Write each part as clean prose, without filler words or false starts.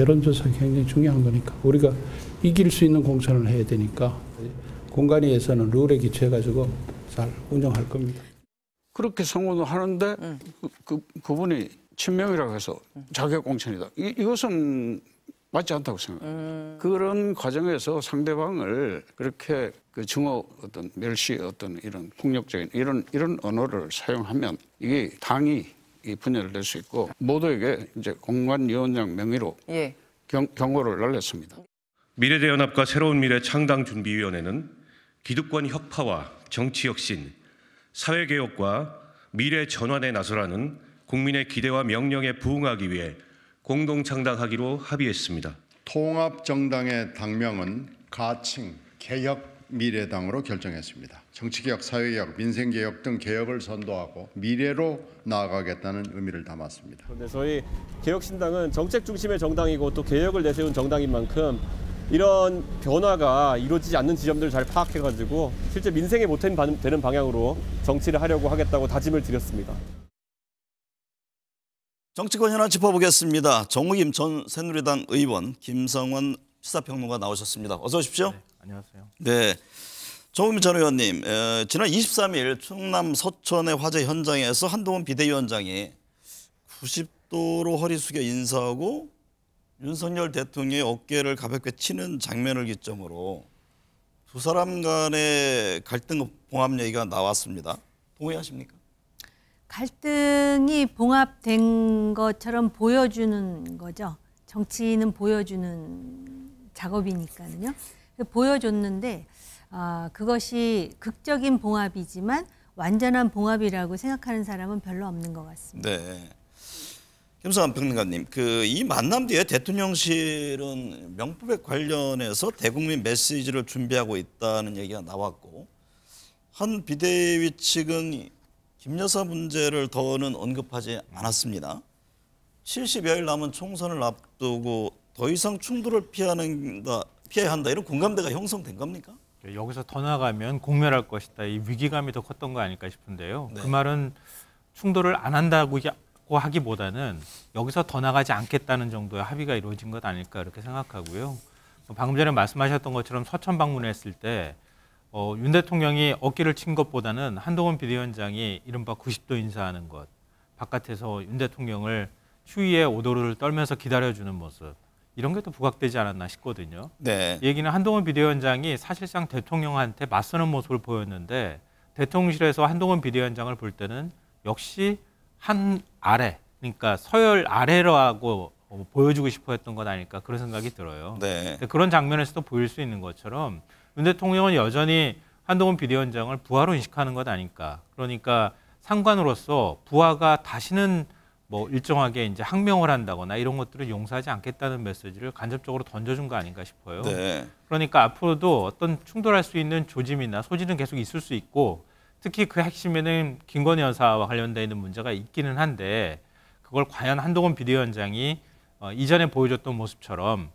여론조사가 굉장히 중요한 거니까 우리가 이길 수 있는 공천을 해야 되니까 공관위에서는 룰에 기초해가지고 잘 운영할 겁니다. 그렇게 선언을 하는데 그분이 친명이라고 해서 자격 공천이다. 이것은 맞지 않다고 생각합니다. 그런 과정에서 상대방을 그렇게 그 증오 어떤 멸시 어떤 이런 폭력적인 이런 언어를 사용하면 이게 당이 이 분열을 낼 수 있고 모두에게 이제 공관위원장 명의로 예. 경고를 날렸습니다. 미래대연합과 새로운 미래 창당준비위원회는 기득권 혁파와 정치혁신, 사회개혁과 미래 전환에 나서라는 국민의 기대와 명령에 부응하기 위해 공동창당하기로 합의했습니다. 통합정당의 당명은 가칭 개혁미래당으로 결정했습니다. 정치개혁, 사회개혁, 민생개혁 등 개혁을 선도하고 미래로 나아가겠다는 의미를 담았습니다. 저희 개혁신당은 정책 중심의 정당이고 또 개혁을 내세운 정당인 만큼 이런 변화가 이루어지지 않는 지점들을 잘 파악해가지고 실제 민생에 보탬되는 방향으로 정치를 하려고 하겠다고 다짐을 드렸습니다. 정치권 현안 짚어보겠습니다. 정옥임 전 새누리당 의원, 김성완 시사평론가 나오셨습니다. 어서 오십시오. 네, 안녕하세요. 네, 정옥임 전 의원님, 지난 23일 충남 서천의 화재 현장에서 한동훈 비대위원장이 90도로 허리 숙여 인사하고 윤석열 대통령의 어깨를 가볍게 치는 장면을 기점으로 두 사람 간의 갈등 봉합 얘기가 나왔습니다. 동의하십니까? 갈등이 봉합된 것처럼 보여주는 거죠. 정치는 보여주는 작업이니까요. 보여줬는데 그것이 극적인 봉합이지만 완전한 봉합이라고 생각하는 사람은 별로 없는 것 같습니다. 네, 김성완 평론가님, 이 만남 뒤에 대통령실은 명품백 관련해서 대국민 메시지를 준비하고 있다는 얘기가 나왔고 한 비대위 측은 김 여사 문제를 더는 언급하지 않았습니다. 70여일 남은 총선을 앞두고 더 이상 충돌을 피해야 한다 이런 공감대가 형성된 겁니까? 여기서 더 나가면 공멸할 것이다. 이 위기감이 더 컸던 거 아닐까 싶은데요. 네. 그 말은 충돌을 안 한다고 하기보다는 여기서 더 나가지 않겠다는 정도의 합의가 이루어진 것 아닐까 이렇게 생각하고요. 방금 전에 말씀하셨던 것처럼 서천 방문했을 때 윤 대통령이 어깨를 친 것보다는 한동훈 비대위원장이 이른바 90도 인사하는 것, 바깥에서 윤 대통령을 추위에 오도를 떨면서 기다려주는 모습, 이런 게 또 부각되지 않았나 싶거든요. 네. 얘기는 한동훈 비대위원장이 사실상 대통령한테 맞서는 모습을 보였는데 대통령실에서 한동훈 비대위원장을 볼 때는 역시 한 아래, 그러니까 서열 아래라고 보여주고 싶어 했던 것 아닐까 그런 생각이 들어요. 네. 그런 장면에서도 보일 수 있는 것처럼 윤 대통령은 여전히 한동훈 비대위원장을 부하로 인식하는 것 아닐까. 그러니까 상관으로서 부하가 다시는 뭐 일정하게 이제 항명을 한다거나 이런 것들을 용서하지 않겠다는 메시지를 간접적으로 던져준 거 아닌가 싶어요. 네. 그러니까 앞으로도 어떤 충돌할 수 있는 조짐이나 소지는 계속 있을 수 있고 특히 그 핵심에는 김건희 여사와 관련되어 있는 문제가 있기는 한데 그걸 과연 한동훈 비대위원장이 이전에 보여줬던 모습처럼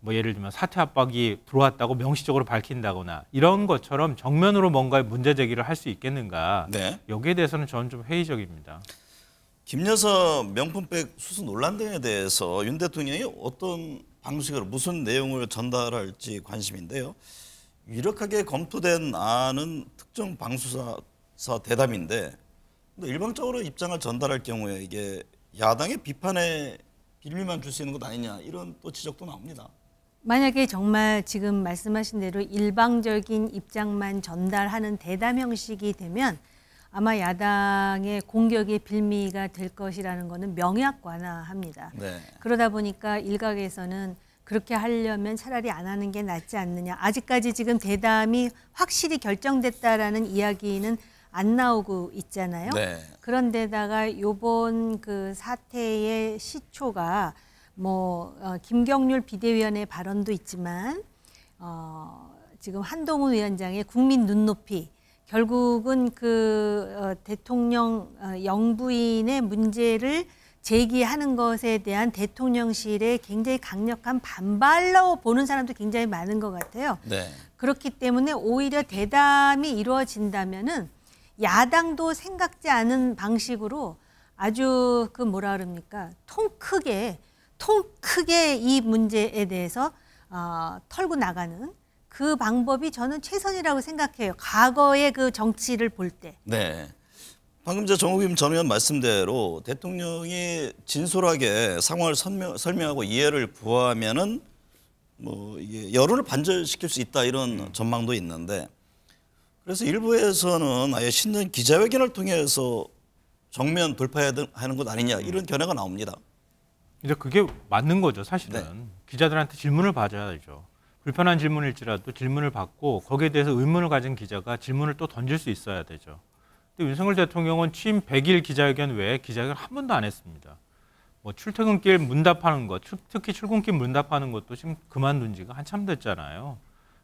뭐 예를 들면 사퇴 압박이 들어왔다고 명시적으로 밝힌다거나 이런 것처럼 정면으로 뭔가의 문제 제기를 할 수 있겠는가. 네. 여기에 대해서는 저는 좀 회의적입니다. 김 여사 명품백 수수 논란 등에 대해서 윤 대통령이 어떤 방식으로 무슨 내용을 전달할지 관심인데요. 유력하게 검토된 안은 특정 방수사 대담인데 일방적으로 입장을 전달할 경우에 이게 야당의 비판에 빌미만 줄 수 있는 것 아니냐 이런 또 지적도 나옵니다. 만약에 정말 지금 말씀하신 대로 일방적인 입장만 전달하는 대담 형식이 되면 아마 야당의 공격의 빌미가 될 것이라는 것은 명약관화합니다. 네. 그러다 보니까 일각에서는 그렇게 하려면 차라리 안 하는 게 낫지 않느냐. 아직까지 지금 대담이 확실히 결정됐다라는 이야기는 안 나오고 있잖아요. 네. 그런데다가 요번 그 사태의 시초가 김경률 비대위원회 발언도 있지만 지금 한동훈 위원장의 국민 눈높이 결국은 대통령 영부인의 문제를 제기하는 것에 대한 대통령실의 굉장히 강력한 반발로 보는 사람도 굉장히 많은 것 같아요. 네. 그렇기 때문에 오히려 대담이 이루어진다면은 야당도 생각지 않은 방식으로 아주 통 크게 통 크게 이 문제에 대해서 털고 나가는 그 방법이 저는 최선이라고 생각해요. 과거의 그 정치를 볼 때. 네. 방금 정옥임 전 의원 말씀대로 대통령이 진솔하게 상황을 설명하고 이해를 부하면은 뭐 이게 여론을 반전시킬 수 있다 이런 전망도 있는데, 그래서 일부에서는 아예 신년 기자회견을 통해서 정면 돌파해야 하는 것 아니냐 이런 견해가 나옵니다. 이제 그게 맞는 거죠, 사실은. 네. 기자들한테 질문을 받아야죠. 불편한 질문일지라도 질문을 받고 거기에 대해서 의문을 가진 기자가 질문을 또 던질 수 있어야 되죠. 근데 윤석열 대통령은 취임 100일 기자회견 외에 기자회견 한 번도 안 했습니다. 뭐 출퇴근길 문답하는 것, 특히 출근길 문답하는 것도 지금 그만둔 지가 한참 됐잖아요.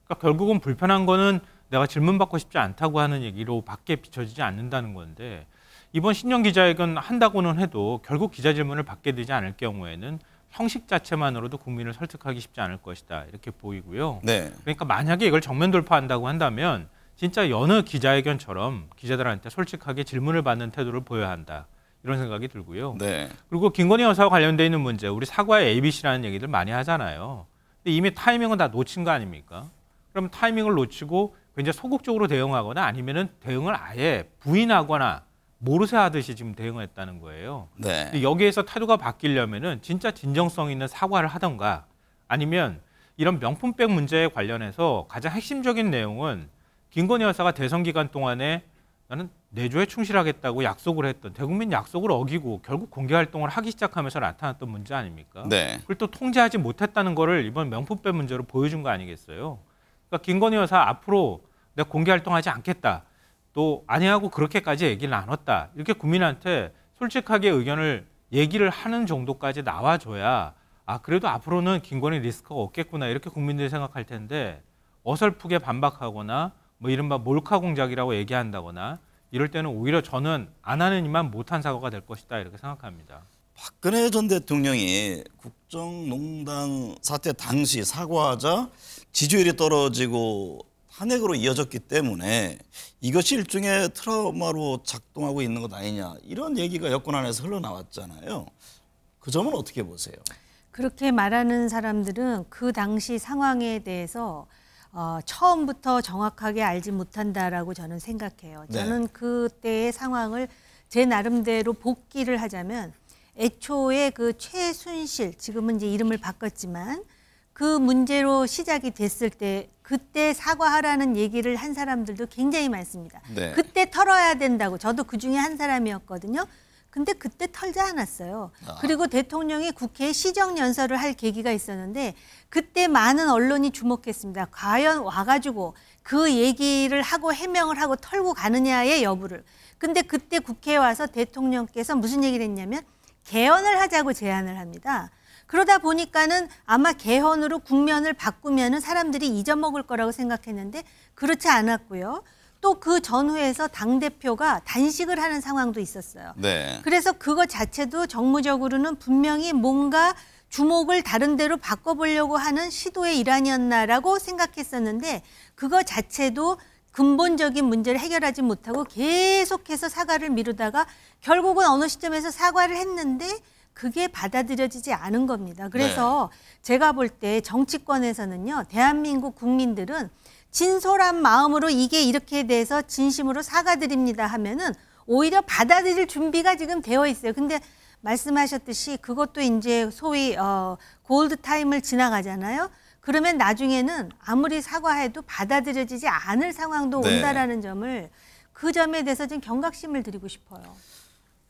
그러니까 결국은 불편한 거는 내가 질문받고 싶지 않다고 하는 얘기로 밖에 비춰지지 않는다는 건데, 이번 신년 기자회견 한다고는 해도 결국 기자 질문을 받게 되지 않을 경우에는 형식 자체만으로도 국민을 설득하기 쉽지 않을 것이다 이렇게 보이고요. 네. 그러니까 만약에 이걸 정면 돌파한다고 한다면 진짜 여느 기자회견처럼 기자들한테 솔직하게 질문을 받는 태도를 보여야 한다 이런 생각이 들고요. 네. 그리고 김건희 여사와 관련돼 있는 문제, 우리 사과의 ABC라는 얘기들 많이 하잖아요. 근데 이미 타이밍은 다 놓친 거 아닙니까? 그럼 타이밍을 놓치고 굉장히 소극적으로 대응하거나 아니면은 대응을 아예 부인하거나 모르쇠 하듯이 지금 대응했다는 거예요. 네. 근데 여기에서 태도가 바뀌려면은 진짜 진정성 있는 사과를 하던가, 아니면 이런 명품백 문제에 관련해서 가장 핵심적인 내용은 김건희 여사가 대선 기간 동안에 나는 내조에 충실하겠다고 약속을 했던 대국민 약속을 어기고 결국 공개 활동을 하기 시작하면서 나타났던 문제 아닙니까? 네. 그걸 또 통제하지 못했다는 거를 이번 명품백 문제로 보여준 거 아니겠어요? 그러니까 김건희 여사 앞으로 내가 공개 활동하지 않겠다, 또 아내하고 그렇게까지 얘기를 나눴다 이렇게 국민한테 솔직하게 의견을 얘기를 하는 정도까지 나와줘야 아 그래도 앞으로는 김건희 리스크가 없겠구나 이렇게 국민들이 생각할 텐데, 어설프게 반박하거나 뭐 이른바 몰카 공작이라고 얘기한다거나 이럴 때는 오히려 저는 안 하는 이만 못한 사과가 될 것이다 이렇게 생각합니다. 박근혜 전 대통령이 국정농단 사태 당시 사과하자 지지율이 떨어지고 탄핵으로 이어졌기 때문에 이것이 일종의 트라우마로 작동하고 있는 것 아니냐 이런 얘기가 여권 안에서 흘러나왔잖아요. 그 점은 어떻게 보세요? 그렇게 말하는 사람들은 그 당시 상황에 대해서 처음부터 정확하게 알지 못한다라고 저는 생각해요. 저는 네. 그때의 상황을 제 나름대로 복기를 하자면 애초에 그 최순실, 지금은 이제 이름을 바꿨지만 그 문제로 시작이 됐을 때 그때 사과하라는 얘기를 한 사람들도 굉장히 많습니다. 네. 그때 털어야 된다고. 저도 그중에 한 사람이었거든요. 근데 그때 털지 않았어요. 아. 그리고 대통령이 국회에 시정연설을 할 계기가 있었는데 그때 많은 언론이 주목했습니다. 과연 와가지고 그 얘기를 하고 해명을 하고 털고 가느냐의 여부를. 근데 그때 국회에 와서 대통령께서 무슨 얘기를 했냐면 개헌을 하자고 제안을 합니다. 그러다 보니까는 아마 개헌으로 국면을 바꾸면은 사람들이 잊어먹을 거라고 생각했는데 그렇지 않았고요. 또 그 전후에서 당대표가 단식을 하는 상황도 있었어요. 네. 그래서 그거 자체도 정무적으로는 분명히 뭔가 주목을 다른 데로 바꿔보려고 하는 시도의 일환이었나라고 생각했었는데 그거 자체도 근본적인 문제를 해결하지 못하고 계속해서 사과를 미루다가 결국은 어느 시점에서 사과를 했는데 그게 받아들여지지 않은 겁니다. 그래서 네. 제가 볼 때 정치권에서는요, 대한민국 국민들은 진솔한 마음으로 이게 이렇게 돼서 진심으로 사과드립니다 하면은 오히려 받아들일 준비가 지금 되어 있어요. 근데 말씀하셨듯이 그것도 이제 소위 골드 타임을 지나가잖아요. 그러면 나중에는 아무리 사과해도 받아들여지지 않을 상황도 네. 온다라는 점을, 그 점에 대해서 지금 경각심을 드리고 싶어요.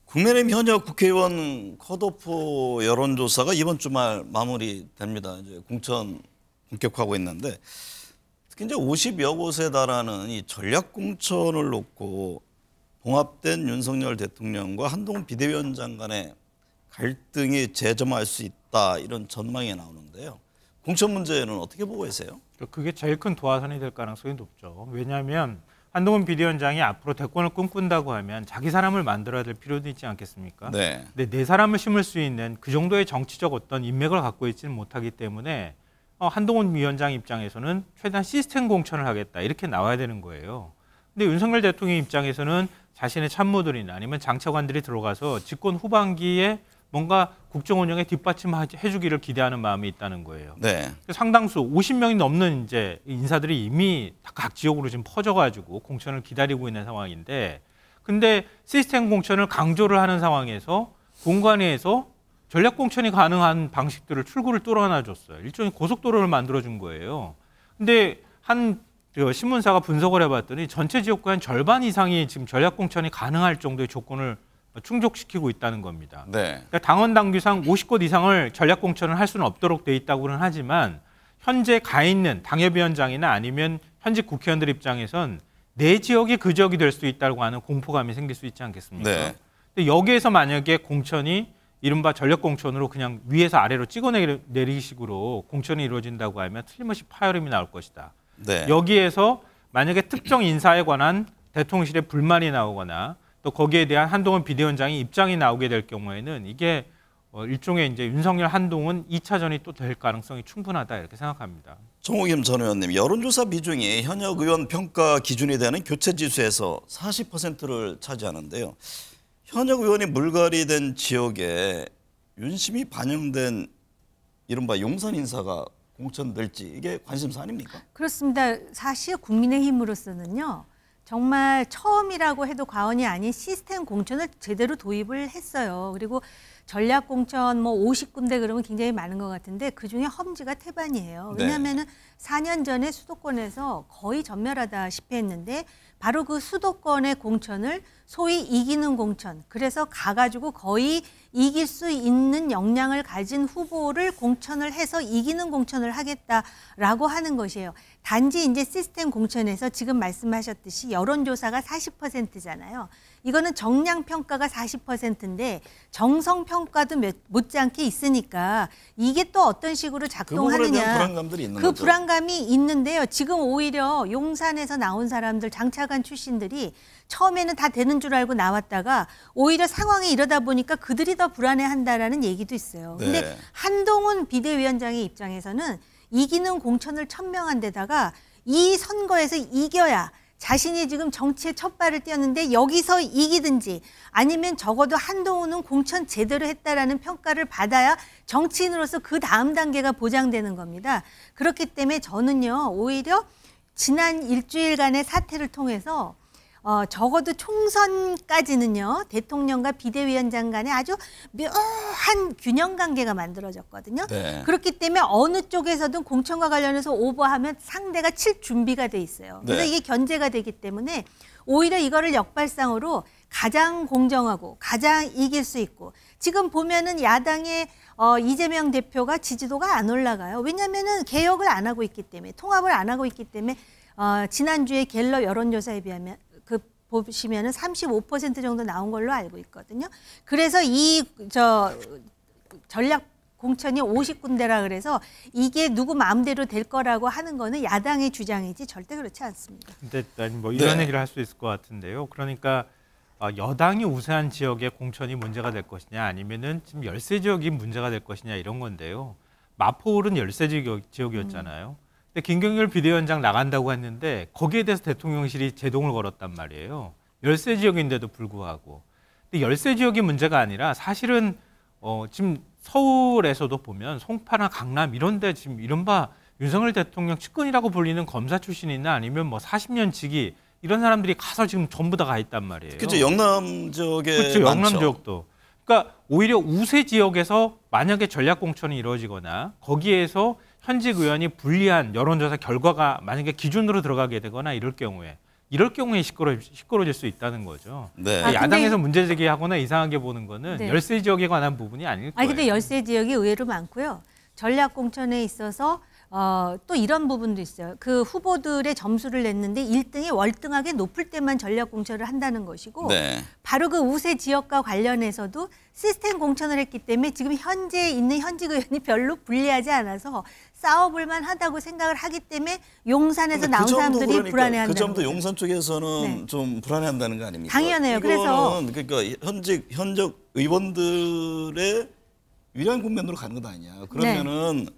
국민의힘 현역 국회의원 컷오프 여론조사가 이번 주말 마무리됩니다. 이제 공천 본격화하고 있는데, 특히 이제 50여 곳에 달하는 이 전략 공천을 놓고 봉합된 윤석열 대통령과 한동훈 비대위원장 간의 갈등이 재점화할 수 있다 이런 전망이 나오는데요. 공천 문제는 어떻게 보고 계세요? 그게 제일 큰 도화선이 될 가능성이 높죠. 왜냐하면 한동훈 비대위원장이 앞으로 대권을 꿈꾼다고 하면 자기 사람을 만들어야 될 필요도 있지 않겠습니까? 네. 근데 내 사람을 심을 수 있는 그 정도의 정치적 어떤 인맥을 갖고 있지는 못하기 때문에 한동훈 위원장 입장에서는 최대한 시스템 공천을 하겠다 이렇게 나와야 되는 거예요. 근데 윤석열 대통령 입장에서는 자신의 참모들이나 아니면 장차관들이 들어가서 집권 후반기에 뭔가 국정 운영에 뒷받침해주기를 기대하는 마음이 있다는 거예요. 네. 상당수 50명이 넘는 이제 인사들이 이미 각 지역으로 지금 퍼져가지고 공천을 기다리고 있는 상황인데, 근데 시스템 공천을 강조를 하는 상황에서 공관위에서 전략 공천이 가능한 방식들을 출구를 뚫어놔 줬어요. 일종의 고속도로를 만들어 준 거예요. 근데 한 신문사가 분석을 해봤더니 전체 지역구 한 절반 이상이 지금 전략 공천이 가능할 정도의 조건을 충족시키고 있다는 겁니다. 네. 그러니까 당원 당규상 50곳 이상을 전략 공천을 할 수는 없도록 돼 있다고는 하지만 현재 가 있는 당협위원장이나 아니면 현직 국회의원들 입장에선 내 지역이 그 지역이 될 수 있다고 하는 공포감이 생길 수 있지 않겠습니까? 네. 근데 여기에서 만약에 공천이 이른바 전력 공천으로 그냥 위에서 아래로 찍어내리기 식으로 공천이 이루어진다고 하면 틀림없이 파열음이 나올 것이다. 네. 여기에서 만약에 특정 인사에 관한 대통령실의 불만이 나오거나 또 거기에 대한 한동훈 비대위원장의 입장이 나오게 될 경우에는 이게 일종의 이제 윤석열 한동훈 2차전이 또 될 가능성이 충분하다 이렇게 생각합니다. 정옥임 전 의원님, 여론조사 비중이 현역 의원 평가 기준이 되는 교체지수에서 40%를 차지하는데요. 현역 의원이 물갈이된 지역에 윤심이 반영된 이른바 용산 인사가 공천될지 이게 관심사 아닙니까? 그렇습니다. 사실 국민의힘으로서는요. 정말 처음이라고 해도 과언이 아닌 시스템 공천을 제대로 도입을 했어요. 그리고 전략 공천 뭐 50군데 그러면 굉장히 많은 것 같은데 그중에 험지가 태반이에요. 왜냐하면은 4년 전에 수도권에서 거의 전멸하다시피 했는데 바로 그 수도권의 공천을 소위 이기는 공천, 그래서 가가지고 거의 이길 수 있는 역량을 가진 후보를 공천을 해서 이기는 공천을 하겠다라고 하는 것이에요. 단지 이제 시스템 공천에서 지금 말씀하셨듯이 여론조사가 40%잖아요. 이거는 정량평가가 40%인데 정성평가도 못지않게 있으니까 이게 또 어떤 식으로 작동하느냐. 그 불안감이 있는데요. 지금 오히려 용산에서 나온 사람들, 장차관 출신들이 처음에는 다 되는 줄 알고 나왔다가 오히려 상황이 이러다 보니까 그들이 더 불안해한다라는 얘기도 있어요. 그런데 네. 한동훈 비대위원장의 입장에서는 이기는 공천을 천명한 데다가 이 선거에서 이겨야 자신이 지금 정치에 첫 발을 띄었는데 여기서 이기든지 아니면 적어도 한동훈은 공천 제대로 했다라는 평가를 받아야 정치인으로서 그 다음 단계가 보장되는 겁니다. 그렇기 때문에 저는요, 오히려 지난 일주일간의 사태를 통해서 적어도 총선까지는요, 대통령과 비대위원장 간에 아주 묘한 균형관계가 만들어졌거든요. 네. 그렇기 때문에 어느 쪽에서든 공천과 관련해서 오버하면 상대가 칠 준비가 돼 있어요. 그래서 네. 이게 견제가 되기 때문에 오히려 이거를 역발상으로 가장 공정하고 가장 이길 수 있고, 지금 보면은 야당의 이재명 대표가 지지도가 안 올라가요. 왜냐하면은 개혁을 안 하고 있기 때문에, 통합을 안 하고 있기 때문에 지난주에 갤럽 여론조사에 비하면 보시면은 35% 정도 나온 걸로 알고 있거든요. 그래서 이 전략 공천이 50군데라 그래서 이게 누구 마음대로 될 거라고 하는 거는 야당의 주장이지 절대 그렇지 않습니다. 근데 뭐 이런 네. 얘기를 할 수 있을 것 같은데요. 그러니까 여당이 우세한 지역의 공천이 문제가 될 것이냐 아니면은 지금 열세 지역이 문제가 될 것이냐 이런 건데요. 마포울은 열세 지역이었잖아요. 근데 김경률 비대위원장 나간다고 했는데 거기에 대해서 대통령실이 제동을 걸었단 말이에요. 열세 지역인데도 불구하고. 근데 열세 지역이 문제가 아니라 사실은 지금 서울에서도 보면 송파나 강남 이런 데 지금 이른바 윤석열 대통령 측근이라고 불리는 검사 출신이나 아니면 뭐 40년 지기 이런 사람들이 가서 지금 전부 다 가 있단 말이에요. 그렇죠. 영남 지역에 그렇죠. 영남 많죠. 지역도. 그러니까 오히려 우세 지역에서 만약에 전략 공천이 이루어지거나 거기에서 현직 의원이 불리한 여론조사 결과가 만약에 기준으로 들어가게 되거나 이럴 경우에 시끄러워질 수 있다는 거죠. 네. 야당에서 문제 제기하거나 이상하게 보는 거는 네. 열세 지역에 관한 부분이 아닐 거예요. 근데 열세 지역이 의외로 많고요. 전략 공천에 있어서 또 이런 부분도 있어요. 그 후보들의 점수를 냈는데 1등이 월등하게 높을 때만 전략 공천을 한다는 것이고 네. 바로 그 우세 지역과 관련해서도 시스템 공천을 했기 때문에 지금 현재 있는 현직 의원이 별로 불리하지 않아서 싸워볼만 하다고 생각을 하기 때문에 용산에서 나온 사람들이 그러니까, 불안해한다는 그 점도 거죠. 용산 쪽에서는 네. 좀 불안해한다는 거 아닙니까? 당연해요. 그래서 그러니까 현역 의원들의 유리한 국면으로 가는 것 아니냐. 그러면은 네.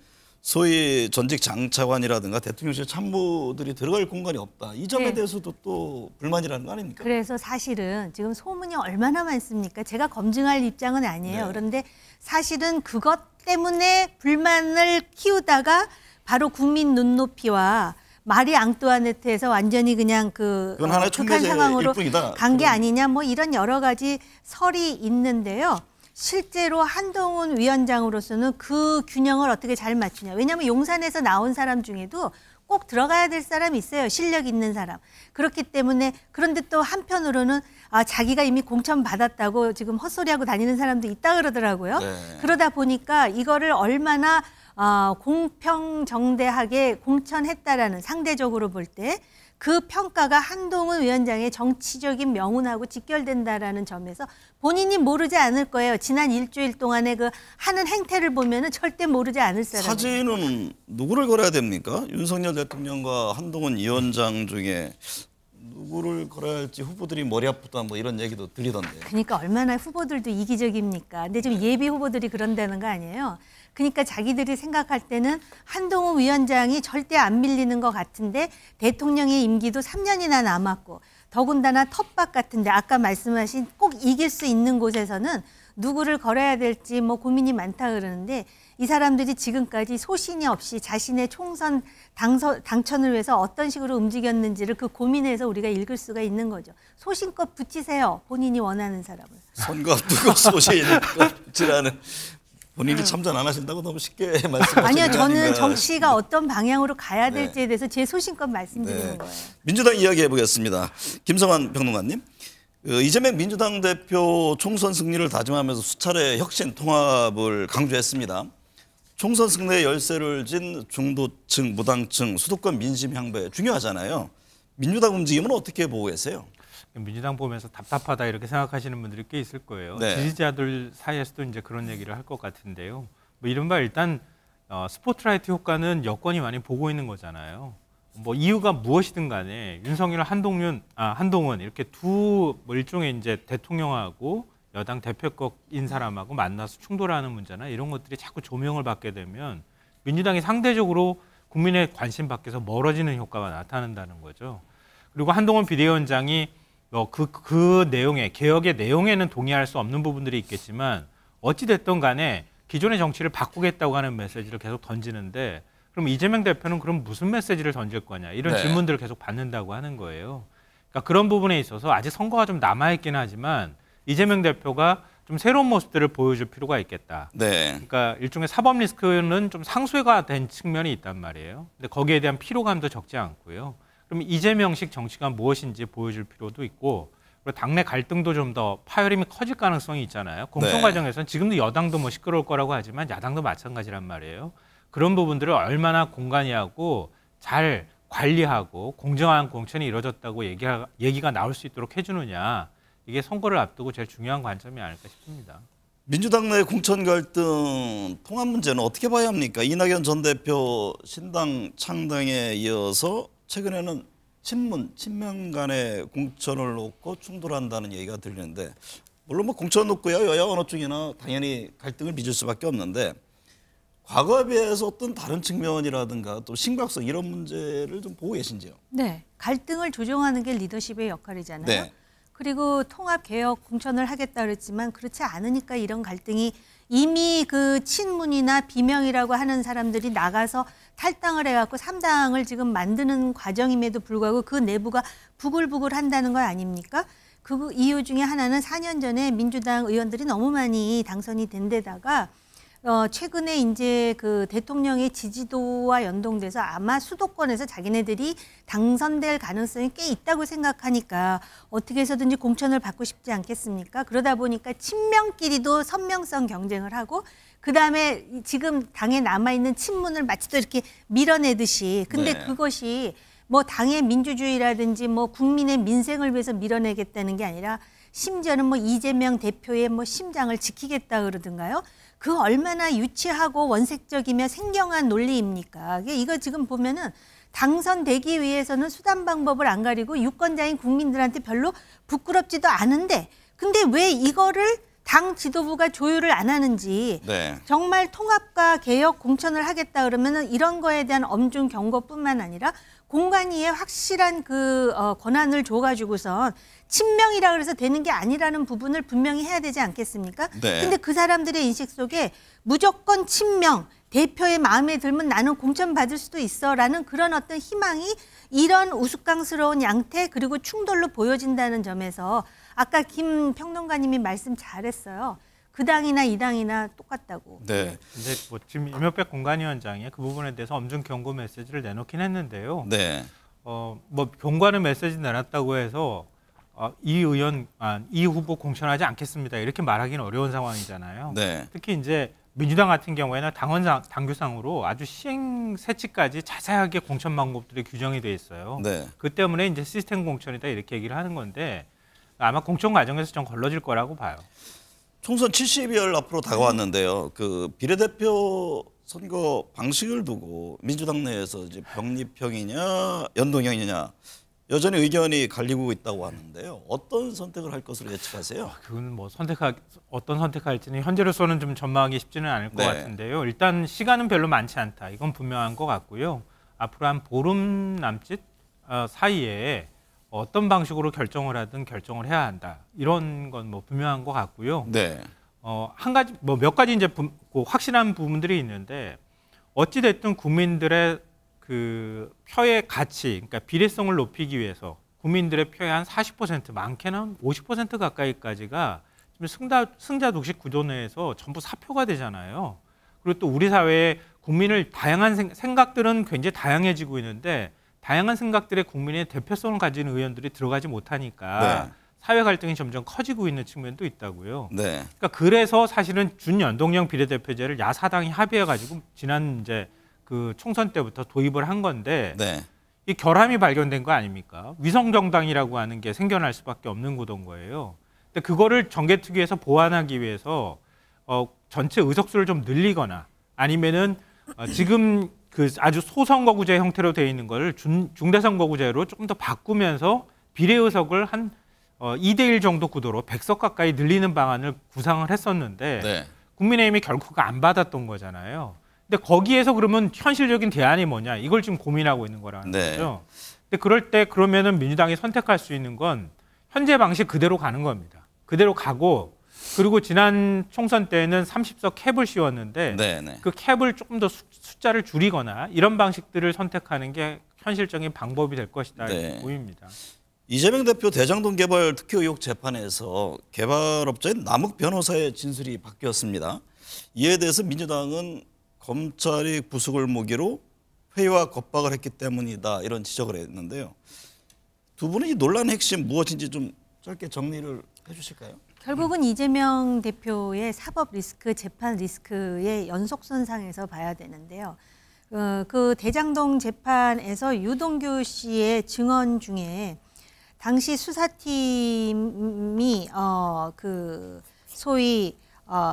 소위 전직 장차관이라든가 대통령실 참모들이 들어갈 공간이 없다. 이 점에 대해서도 또 불만이라는 거 아닙니까? 그래서 사실은 지금 소문이 얼마나 많습니까? 제가 검증할 입장은 아니에요. 그런데 사실은 그것 때문에 불만을 키우다가 바로 국민 눈높이와 마리 앙뚜아네트에서 완전히 그냥 그 극한 상황으로 간 게 아니냐 뭐 이런 여러 가지 설이 있는데요. 실제로 한동훈 위원장으로서는 그 균형을 어떻게 잘 맞추냐. 왜냐하면 용산에서 나온 사람 중에도 꼭 들어가야 될 사람이 있어요. 실력 있는 사람. 그렇기 때문에 그런데 또 한편으로는 아, 자기가 이미 공천 받았다고 지금 헛소리하고 다니는 사람도 있다 그러더라고요. 네. 그러다 보니까 이거를 얼마나 공평정대하게 공천했다라는 상대적으로 볼 때 그 평가가 한동훈 위원장의 정치적인 명운하고 직결된다라는 점에서 본인이 모르지 않을 거예요. 지난 일주일 동안의 그 하는 행태를 보면은 절대 모르지 않을 사람이에요. 사진은 누구를 걸어야 됩니까? 윤석열 대통령과 한동훈 위원장 중에 누구를 걸어야 할지 후보들이 머리 아프다 뭐 이런 얘기도 들리던데. 그러니까 얼마나 후보들도 이기적입니까? 근데 지금 예비 후보들이 그런다는 거 아니에요? 그러니까 자기들이 생각할 때는 한동훈 위원장이 절대 안 밀리는 것 같은데 대통령의 임기도 3년이나 남았고 더군다나 텃밭 같은데 아까 말씀하신 꼭 이길 수 있는 곳에서는 누구를 걸어야 될지 뭐 고민이 많다 그러는데 이 사람들이 지금까지 소신이 없이 자신의 총선 당선을 위해서 어떤 식으로 움직였는지를 그 고민에서 우리가 읽을 수가 있는 거죠. 소신껏 붙이세요. 본인이 원하는 사람을. 선거 앞두고 소신껏 붙이라는. 본인이 참전 안 하신다고 너무 쉽게 말씀하시는 아니요. 저는 정치가 어떤 방향으로 가야 될지에 대해서 제 소신껏 말씀드리는 거예요. 민주당 이야기 해보겠습니다. 김성완 평론가님. 이재명 민주당 대표 총선 승리를 다짐하면서 수차례 혁신 통합을 강조했습니다. 총선 승리의 열쇠를 쥔 중도층, 무당층, 수도권 민심 향배 중요하잖아요. 민주당 움직임은 어떻게 보고 계세요? 민주당 보면서 답답하다 이렇게 생각하시는 분들이 꽤 있을 거예요. 지지자들 사이에서도 이제 그런 얘기를 할 것 같은데요. 뭐 이른바 일단 스포트라이트 효과는 여권이 많이 보고 있는 거잖아요. 뭐 이유가 무엇이든 간에 윤석열, 한동훈 이렇게 두 일종의 이제 대통령하고 여당 대표급인 사람하고 만나서 충돌하는 문제나 이런 것들이 자꾸 조명을 받게 되면 민주당이 상대적으로 국민의 관심 밖에서 멀어지는 효과가 나타난다는 거죠. 그리고 한동훈 비대위원장이 그 내용에 개혁의 내용에는 동의할 수 없는 부분들이 있겠지만 어찌 됐든 간에 기존의 정치를 바꾸겠다고 하는 메시지를 계속 던지는데 그럼 이재명 대표는 그럼 무슨 메시지를 던질 거냐 이런 질문들을 계속 받는다고 하는 거예요. 그러니까 그런 부분에 있어서 아직 선거가 좀 남아있긴 하지만 이재명 대표가 좀 새로운 모습들을 보여줄 필요가 있겠다. 그러니까 일종의 사법 리스크는 좀 상쇄가 된 측면이 있단 말이에요. 근데 거기에 대한 피로감도 적지 않고요. 그럼 이재명식 정치가 무엇인지 보여줄 필요도 있고 그리고 당내 갈등도 좀 더 파열음이 커질 가능성이 있잖아요. 공천 과정에서는 지금도 여당도 뭐 시끄러울 거라고 하지만 야당도 마찬가지란 말이에요. 그런 부분들을 얼마나 공간이하고 잘 관리하고 공정한 공천이 이루어졌다고 얘기가 나올 수 있도록 해주느냐. 이게 선거를 앞두고 제일 중요한 관점이 아닐까 싶습니다. 민주당 내 공천 갈등 통합 문제는 어떻게 봐야 합니까? 이낙연 전 대표 신당 창당에 이어서 최근에는 친명 간의 공천을 놓고 충돌한다는 얘기가 들리는데 물론 뭐 공천 놓고야 여야 어느 쪽이나 당연히 갈등을 빚을 수밖에 없는데 과거에 비해서 어떤 다른 측면이라든가 또 심각성 이런 문제를 좀 보고 계신지요? 네. 갈등을 조정하는 게 리더십의 역할이잖아요. 그리고 통합 개혁 공천을 하겠다 그랬지만 그렇지 않으니까 이런 갈등이 이미 그 친문이나 비명이라고 하는 사람들이 나가서 탈당을 해갖고 3당을 지금 만드는 과정임에도 불구하고 그 내부가 부글부글 한다는 거 아닙니까? 그 이유 중에 하나는 4년 전에 민주당 의원들이 너무 많이 당선이 된 데다가 최근에 이제 그 대통령의 지지도와 연동돼서 아마 수도권에서 자기네들이 당선될 가능성이 꽤 있다고 생각하니까 어떻게 해서든지 공천을 받고 싶지 않겠습니까? 그러다 보니까 친명끼리도 선명성 경쟁을 하고 그다음에 지금 당에 남아있는 친문을 마치 또 이렇게 밀어내듯이 근데 그것이 뭐 당의 민주주의라든지 뭐 국민의 민생을 위해서 밀어내겠다는 게 아니라 심지어는 뭐 이재명 대표의 뭐 심장을 지키겠다 그러든가요? 그 얼마나 유치하고 원색적이며 생경한 논리입니까? 이거 지금 보면은 당선되기 위해서는 수단 방법을 안 가리고 유권자인 국민들한테 별로 부끄럽지도 않은데 근데 왜 이거를 당 지도부가 조율을 안 하는지 네. 정말 통합과 개혁 공천을 하겠다 그러면은 이런 거에 대한 엄중 경고뿐만 아니라 공관위에 확실한 그 권한을 줘가지고선 친명이라 그래서 되는 게 아니라는 부분을 분명히 해야 되지 않겠습니까? 네. 근데 그 사람들의 인식 속에 무조건 친명, 대표의 마음에 들면 나는 공천받을 수도 있어라는 그런 어떤 희망이 이런 우스꽝스러운 양태 그리고 충돌로 보여진다는 점에서 아까 김 평론가님이 말씀 잘했어요. 그 당이나 이 당이나 똑같다고. 네. 근데 뭐 지금 임효백 공관위원장이 그 부분에 대해서 엄중 경고 메시지를 내놓긴 했는데요. 네. 뭐 경고하는 메시지 내놨다고 해서 이 후보 공천하지 않겠습니다 이렇게 말하기는 어려운 상황이잖아요. 네. 특히 이제 민주당 같은 경우에는 당원상 당규상으로 아주 시행 세칙까지 자세하게 공천 방법들이 규정이 돼 있어요. 네. 그 때문에 이제 시스템 공천이다 이렇게 얘기를 하는 건데 아마 공천 과정에서 좀 걸러질 거라고 봐요. 총선 70일 앞으로 다가왔는데요. 그 비례대표 선거 방식을 두고 민주당 내에서 이제 병립형이냐 연동형이냐 여전히 의견이 갈리고 있다고 하는데요. 어떤 선택을 할 것으로 예측하세요? 그건 뭐 어떤 선택할지는 현재로서는 좀 전망하기 쉽지는 않을 것 네. 같은데요. 일단 시간은 별로 많지 않다. 이건 분명한 것 같고요. 앞으로 한 보름 남짓 사이에 어떤 방식으로 결정을 하든 결정을 해야 한다. 이런 건 뭐 분명한 것 같고요. 네. 한 가지 뭐 몇 가지 이제 확실한 부분들이 있는데 어찌 됐든 국민들의 그 표의 가치, 그러니까 비례성을 높이기 위해서 국민들의 표의 한 40% 많게는 50% 가까이까지가 지금 승자 독식 구조 내에서 전부 사표가 되잖아요. 그리고 또 우리 사회에 국민을 다양한 생각들은 굉장히 다양해지고 있는데 다양한 생각들의 국민의 대표성을 가진 의원들이 들어가지 못하니까 네. 사회 갈등이 점점 커지고 있는 측면도 있다고요. 네. 그러니까 그래서 사실은 준연동형 비례대표제를 야사당이 합의해가지고 지난 이제 그 총선 때부터 도입을 한 건데 네. 이 결함이 발견된 거 아닙니까? 위성정당이라고 하는 게 생겨날 수밖에 없는 구도인 거예요. 근데 그거를 정개특위에서 보완하기 위해서 전체 의석수를 좀 늘리거나 아니면은 지금 그 아주 소선거구제 형태로 되어 있는 걸 중대선거구제로 조금 더 바꾸면서 비례의석을 한 2대1 정도 구도로 100석 가까이 늘리는 방안을 구상을 했었는데 네. 국민의힘이 결국 안 받았던 거잖아요. 근데 거기에서 그러면 현실적인 대안이 뭐냐 이걸 지금 고민하고 있는 거라는 네. 거죠. 근데 그럴 때 그러면은 민주당이 선택할 수 있는 건 현재 방식 그대로 가는 겁니다. 그대로 가고 그리고 지난 총선 때에는 30석 캡을 씌웠는데 네, 네. 그 캡을 조금 더 숫자를 줄이거나 이런 방식들을 선택하는 게 현실적인 방법이 될 것이다 네. 이렇게 보입니다. 이재명 대표 대장동 개발 특혜 의혹 재판에서 개발업자인 남욱 변호사의 진술이 바뀌었습니다. 이에 대해서 민주당은 검찰이 구속을 모기로 회의와 겁박을 했기 때문이다 이런 지적을 했는데요. 두 분은 이 논란의 핵심 무엇인지 좀 짧게 정리를 해주실까요? 결국은 이재명 대표의 사법 리스크, 재판 리스크의 연속선상에서 봐야 되는데요. 그 대장동 재판에서 유동규 씨의 증언 중에 당시 수사팀이 소위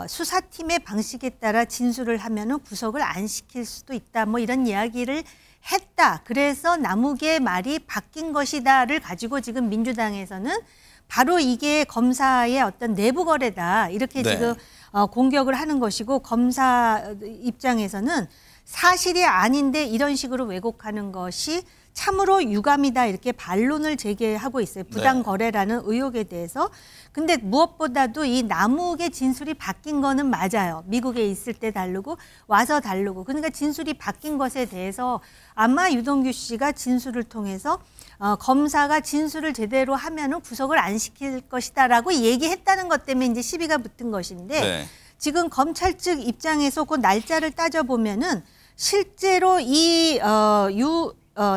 수사팀의 방식에 따라 진술을 하면은 구속을 안 시킬 수도 있다. 뭐 이런 이야기를 했다. 그래서 남욱의 말이 바뀐 것이다를 가지고 지금 민주당에서는 바로 이게 검사의 어떤 내부 거래다. 이렇게 네. 지금 공격을 하는 것이고 검사 입장에서는 사실이 아닌데 이런 식으로 왜곡하는 것이 참으로 유감이다 이렇게 반론을 제기하고 있어요. 부당 거래라는 의혹에 대해서. 근데 무엇보다도 이 남욱의 진술이 바뀐 거는 맞아요. 미국에 있을 때 다르고 와서 다르고. 그러니까 진술이 바뀐 것에 대해서 아마 유동규 씨가 진술을 통해서 검사가 진술을 제대로 하면은 구속을 안 시킬 것이다라고 얘기했다는 것 때문에 이제 시비가 붙은 것인데 네. 지금 검찰 측 입장에서 그 날짜를 따져보면은 실제로 이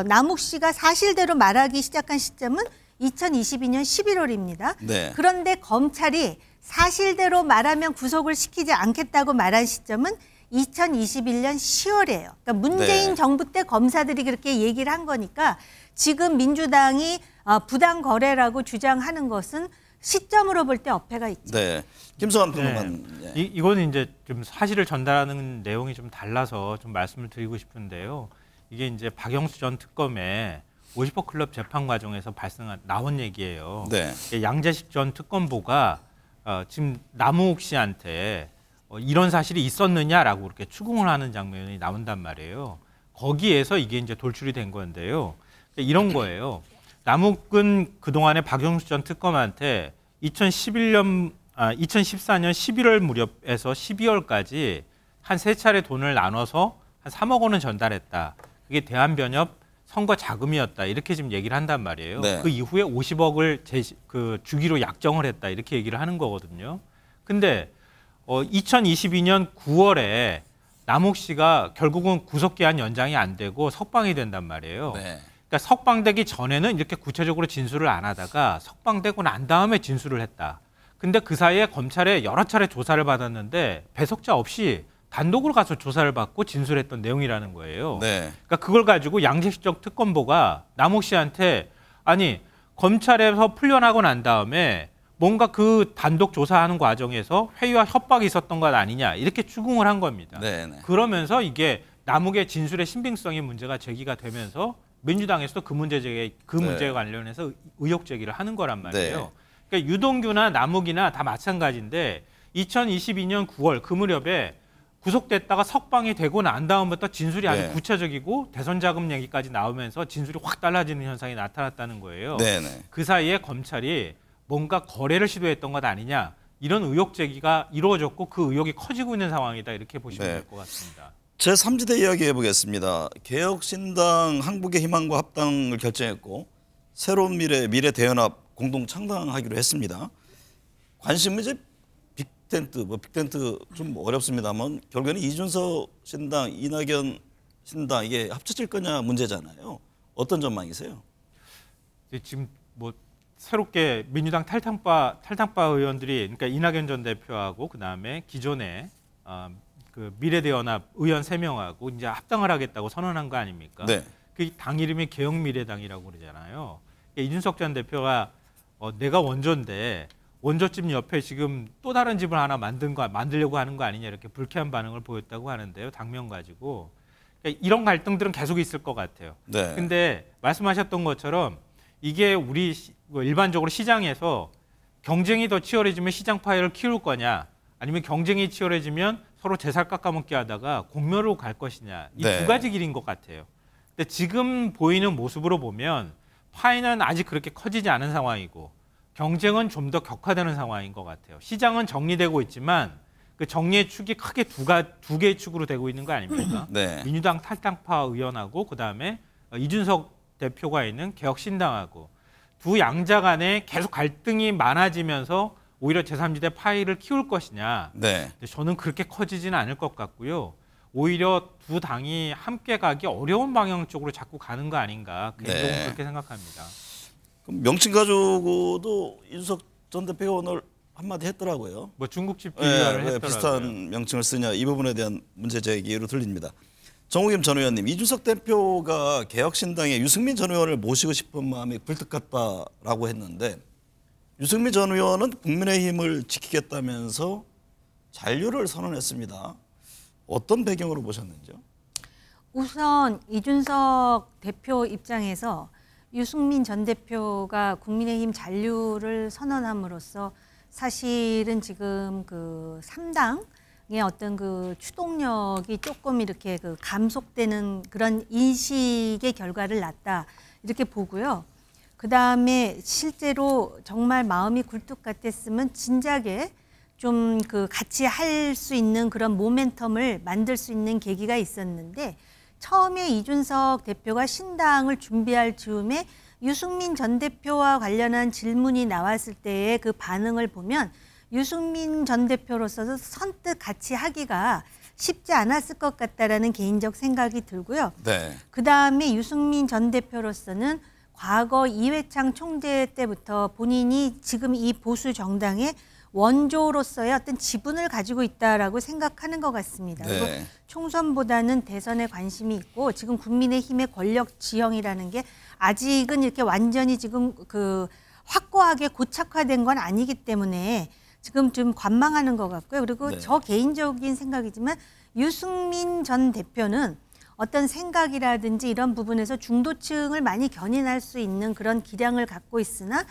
남욱 씨가 사실대로 말하기 시작한 시점은 2022년 11월입니다. 네. 그런데 검찰이 사실대로 말하면 구속을 시키지 않겠다고 말한 시점은 2021년 10월이에요. 그러니까 문재인 네. 정부 때 검사들이 그렇게 얘기를 한 거니까 지금 민주당이 부당 거래라고 주장하는 것은 시점으로 볼 때 어폐가 있죠. 네. 김성완 평론가님. 네. 이건 이제 좀 사실을 전달하는 내용이 좀 달라서 좀 말씀을 드리고 싶은데요. 이게 이제 박영수 전 특검의 50% 클럽 재판 과정에서 나온 얘기예요. 네. 양재식 전 특검보가 지금 남욱 씨한테 이런 사실이 있었느냐라고 이렇게 추궁을 하는 장면이 나온단 말이에요. 거기에서 이게 이제 돌출이 된 건데요. 이런 거예요. 남욱은 그동안에 박영수 전 특검한테 2014년 11월 무렵에서 12월까지 한 3차례 돈을 나눠서 한 3억 원은 전달했다. 그게 대한변협 선거 자금이었다. 이렇게 지금 얘기를 한단 말이에요. 네. 그 이후에 50억을 주기로 약정을 했다. 이렇게 얘기를 하는 거거든요. 근데 2022년 9월에 남욱 씨가 결국은 구속기한 연장이 안 되고 석방이 된단 말이에요. 네. 그러니까 석방되기 전에는 이렇게 구체적으로 진술을 안 하다가 석방되고 난 다음에 진술을 했다. 근데 그 사이에 검찰에 여러 차례 조사를 받았는데 배석자 없이 단독으로 가서 조사를 받고 진술했던 내용이라는 거예요. 네. 그러니까 그걸 가지고 양식적 특검보가 남욱 씨한테 아니 검찰에서 풀려나고 난 다음에 뭔가 그 단독 조사하는 과정에서 회의와 협박이 있었던 것 아니냐 이렇게 추궁을 한 겁니다. 네네. 그러면서 이게 남욱의 진술의 신빙성이 문제가 제기가 되면서 민주당에서도 그 문제 제기, 그 네. 문제에 관련해서 의혹 제기를 하는 거란 말이에요. 네. 그러니까 유동규나 남욱이나 다 마찬가지인데 2022년 9월 그 무렵에 구속됐다가 석방이 되고 난 다음부터 진술이 아주 네. 구체적이고 대선 자금 얘기까지 나오면서 진술이 확 달라지는 현상이 나타났다는 거예요. 네네. 그 사이에 검찰이 뭔가 거래를 시도했던 것 아니냐 이런 의혹 제기가 이루어졌고 그 의혹이 커지고 있는 상황이다 이렇게 보시면 네. 될 것 같습니다. 제3지대 이야기 해보겠습니다. 개혁신당 한국의 희망과 합당을 결정했고 새로운 미래, 미래대연합 공동 창당하기로 했습니다. 관심은 이제 빅텐트, 빅텐트 좀 어렵습니다만 결국에는 이준석 신당, 이낙연 신당 이게 합쳐질 거냐 문제잖아요. 어떤 전망이세요? 지금 뭐 새롭게 민주당 탈당파 의원들이 그러니까 이낙연 전 대표하고 그다음에 기존에 그 미래대연합 의원 3명하고 이제 합당을 하겠다고 선언한 거 아닙니까? 네. 그 당 이름이 개혁미래당이라고 그러잖아요. 이준석 전 대표가 내가 원조인데 원조집 옆에 지금 또 다른 집을 하나 만들려고 하는 거 아니냐 이렇게 불쾌한 반응을 보였다고 하는데요. 당명 가지고 그러니까 이런 갈등들은 계속 있을 것 같아요. 네. 근데 말씀하셨던 것처럼 이게 우리 일반적으로 시장에서 경쟁이 더 치열해지면 시장 파이를 키울 거냐 아니면 경쟁이 치열해지면 서로 제살 깎아먹기 하다가 공멸로 갈 것이냐 이 두 가지 길인 것 같아요. 근데 지금 보이는 모습으로 보면 파이는 아직 그렇게 커지지 않은 상황이고 경쟁은 좀 더 격화되는 상황인 것 같아요. 시장은 정리되고 있지만 그 정리의 축이 크게 두 개의 축으로 되고 있는 거 아닙니까? 네. 민주당 탈당파 의원하고 그다음에 이준석 대표가 있는 개혁신당하고 두 양자 간에 계속 갈등이 많아지면서 오히려 제3지대 파이를 키울 것이냐. 네. 저는 그렇게 커지지는 않을 것 같고요. 오히려 두 당이 함께 가기 어려운 방향 쪽으로 자꾸 가는 거 아닌가. 개인적으로 네. 그렇게 생각합니다. 그럼 명칭 가지고도 이준석 전 대표가 오늘 한마디 했더라고요. 뭐 중국집 비유를 했더라고요. 비슷한 명칭을 쓰냐 이 부분에 대한 문제 제기로 들립니다. 정옥임 전 의원님, 이준석 대표가 개혁신당에 유승민 전 의원을 모시고 싶은 마음이 불뚝 같다라고 했는데 유승민 전 의원은 국민의힘을 지키겠다면서 잔류를 선언했습니다. 어떤 배경으로 보셨는지요? 우선 이준석 대표 입장에서 유승민 전 대표가 국민의힘 잔류를 선언함으로써 사실은 지금 그 3당 어떤 그 추동력이 조금 이렇게 그 감속되는 그런 인식의 결과를 낳았다 이렇게 보고요. 그 다음에 실제로 정말 마음이 굴뚝 같았으면 진작에 좀 그 같이 할 수 있는 그런 모멘텀을 만들 수 있는 계기가 있었는데 처음에 이준석 대표가 신당을 준비할 즈음에 유승민 전 대표와 관련한 질문이 나왔을 때의 그 반응을 보면 유승민 전 대표로서도 선뜻 같이 하기가 쉽지 않았을 것 같다라는 개인적 생각이 들고요. 네. 그다음에 유승민 전 대표로서는 과거 이회창 총재 때부터 본인이 지금 이 보수 정당의 원조로서의 어떤 지분을 가지고 있다라고 생각하는 것 같습니다. 네. 그리고 총선보다는 대선에 관심이 있고 지금 국민의힘의 권력 지형이라는 게 아직은 이렇게 완전히 지금 그 확고하게 고착화된 건 아니기 때문에 지금 좀 관망하는 것 같고요. 그리고 네. 저 개인적인 생각이지만 유승민 전 대표는 어떤 생각이라든지 이런 부분에서 중도층을 많이 견인할 수 있는 그런 기량을 갖고 있으나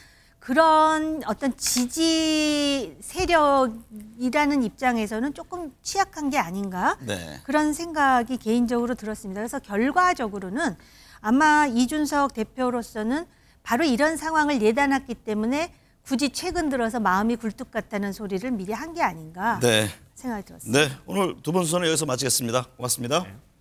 그런 어떤 지지 세력이라는 입장에서는 조금 취약한 게 아닌가, 네, 그런 생각이 개인적으로 들었습니다. 그래서 결과적으로는 아마 이준석 대표로서는 바로 이런 상황을 예단했기 때문에 굳이 최근 들어서 마음이 굴뚝 같다는 소리를 미리 한 게 아닌가, 네, 생각이 들었습니다. 네, 오늘 두 분 수사는 여기서 마치겠습니다. 고맙습니다. 네.